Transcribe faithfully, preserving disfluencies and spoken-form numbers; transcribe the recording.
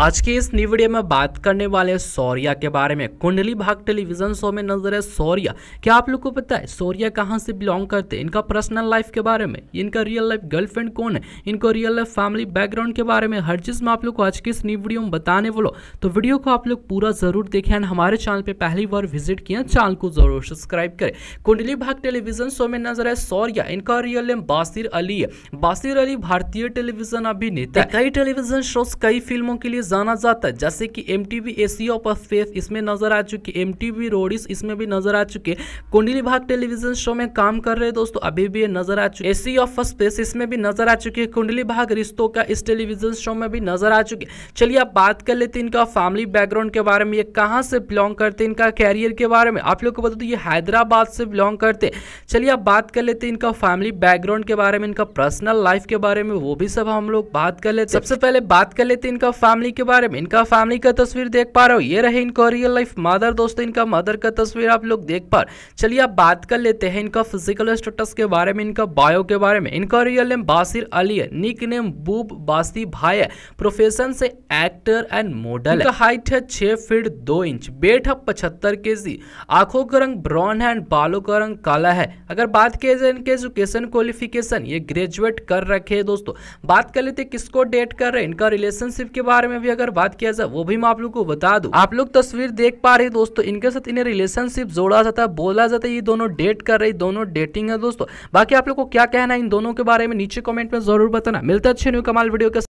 आज के इस न्यू वीडियो में बात करने वाले शौर्या के बारे में। कुंडली भाग्य टेलीविजन शो में नजर है शौर्या। क्या आप लोग को पता है शौर्या कहां से बिलोंग करते हैं, इनका पर्सनल लाइफ के बारे में, इनका रियल लाइफ गर्लफ्रेंड कौन है, इनको रियल लाइफ फैमिली बैकग्राउंड के बारे में, हर चीज में आप लोग को आज के इस न्यू वीडियो में बताने बोलो। तो वीडियो को आप लोग पूरा जरूर देखें एंड हमारे चैनल पर पहली बार विजिट किया चैनल को जरूर सब्सक्राइब करें। कुंडली भाग्य टेलीविजन शो में नजर है शौर्या। इनका रियल नेम बासिर अली है। बासिर अली भारतीय टेलीविजन अभिनेता, कई टेलीविजन शोज कई फिल्मों के लिए जाना जाता है, जैसे कि एमटीवी एसी ऑफ फेस इसमें नजर आ चुके, एमटीवी रोडीज इसमें भी नजर आ चुके। कुंडली भाग्य टेलीविजन शो में काम कर रहे दोस्तों अभी भी नजर आ चुके, एसी ऑफ फेस इसमें भी नजर आ चुके, कुंडली भाग्य रिश्तों का इस टेलीविजन शो में भी नजर आ चुके। चलिए आप बात कर लेते हैं इनका फैमिली बैकग्राउंड के बारे में, ये कहाँ से बिलोंग करते हैं, इनका कैरियर के बारे में। आप लोग को बता दो ये हैदराबाद से बिलोंग करते। चलिए आप बात कर लेते हैं इनका फैमिली बैकग्राउंड के बारे में, इनका पर्सनल लाइफ के बारे में, वो भी सब हम लोग बात कर लेते। सबसे पहले बात कर लेते हैं इनका फैमिली के बारे में। इनका फैमिली का तस्वीर देख पा रहे हो, ये रहे इनका रियल लाइफ मदर दोस्तों, इनका मदर का तस्वीर आप लोग देख पा रहे। चलिए आप बात कर लेते हैं इनका फिजिकल स्टेटस के बारे में, इनका बायो के बारे में। इनका रियल नेम बासिर अली है, निक नेम बूब बासी भाई है, प्रोफेशन से एक्टर एंड मॉडल है। हाइट है छह फीट दो इंच, वेट है पचहत्तर के जी, आंखों का रंग ब्राउन है एंड बालों का रंग काला है। अगर बात किया जाए इनके एजुकेशन क्वालिफिकेशन, ये ग्रेजुएट कर रखे है दोस्तों। बात कर लेते किसको डेट कर रहे हैं, इनका रिलेशनशिप के बारे में भी अगर बात किया जाए वो भी मैं आप लोग को बता दूं। आप लोग तस्वीर देख पा रहे दोस्तों, इनके साथ इन्हें रिलेशनशिप जोड़ा जाता है, बोला जाता है ये दोनों डेट कर रही, दोनों डेटिंग है दोस्तों। बाकी आप लोग को क्या कहना है इन दोनों के बारे में नीचे कमेंट में जरूर बताना। मिलता है अच्छे न्यू कमाल वीडियो के